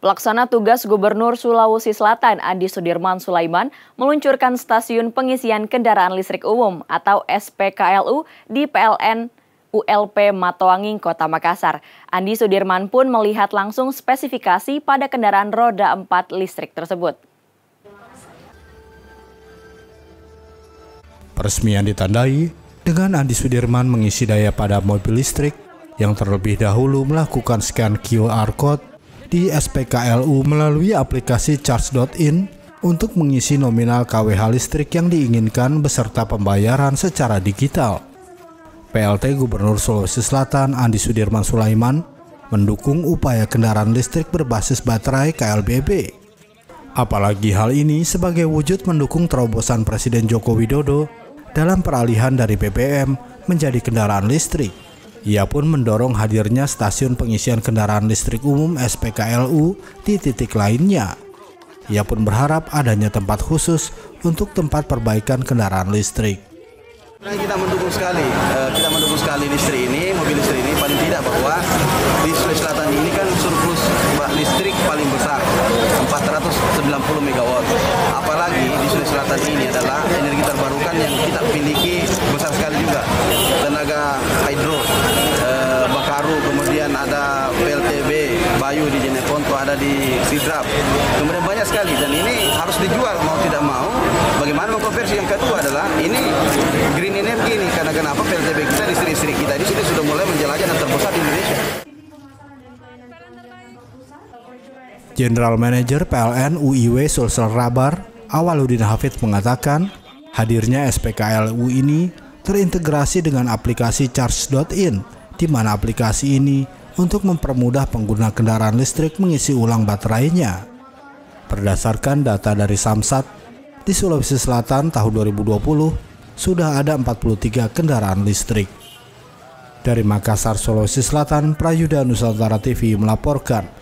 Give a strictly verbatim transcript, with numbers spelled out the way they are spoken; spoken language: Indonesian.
Pelaksana tugas Gubernur Sulawesi Selatan Andi Sudirman Sulaiman meluncurkan stasiun pengisian kendaraan listrik umum atau S P K L U di P L N U L P Matoanging, Kota Makassar. Andi Sudirman pun melihat langsung spesifikasi pada kendaraan roda empat listrik tersebut. Peresmian ditandai dengan Andi Sudirman mengisi daya pada mobil listrik yang terlebih dahulu melakukan scan Q R Code di S P K L U melalui aplikasi Charge dot in untuk mengisi nominal K W H listrik yang diinginkan beserta pembayaran secara digital. P L T Gubernur Sulawesi Selatan Andi Sudirman Sulaiman mendukung upaya kendaraan listrik berbasis baterai K L B B. Apalagi hal ini sebagai wujud mendukung terobosan Presiden Joko Widodo dalam peralihan dari B B M menjadi kendaraan listrik. Ia pun mendorong hadirnya stasiun pengisian kendaraan listrik umum S P K L U di titik lainnya. Ia pun berharap adanya tempat khusus untuk tempat perbaikan kendaraan listrik. Kita mendukung sekali, kita mendukung sekali listrik ini, mobil listrik ini, paling tidak bahwa di Sulawesi Selatan ini kan surplus listrik paling besar, empat ratus sembilan puluh megawatt. Apalagi di Sulawesi Selatan ini adalah energi terbarukan yang kita miliki besar sekali juga. Tenaga hidro, eh, Bakaru, kemudian ada P L T B, Bayu di Jeneponto, ada di Sidrap. Kemudian banyak sekali dan ini harus dijual mau tidak mau. Bagaimana mengkonversi? Yang kedua adalah ini green energy ini, karena kenapa P L T B kita, listrik-listrik kita di sini sudah mulai menjelajah dan terbesar di Indonesia. General Manager P L N U I W Sulsel Rabar Awaludin Hafid mengatakan hadirnya S P K L U ini terintegrasi dengan aplikasi Charge dot in, di mana aplikasi ini untuk mempermudah pengguna kendaraan listrik mengisi ulang baterainya. Berdasarkan data dari Samsat, di Sulawesi Selatan tahun dua ribu dua puluh sudah ada empat puluh tiga kendaraan listrik. Dari Makassar, Sulawesi Selatan, Prayuda Nusantara T V melaporkan.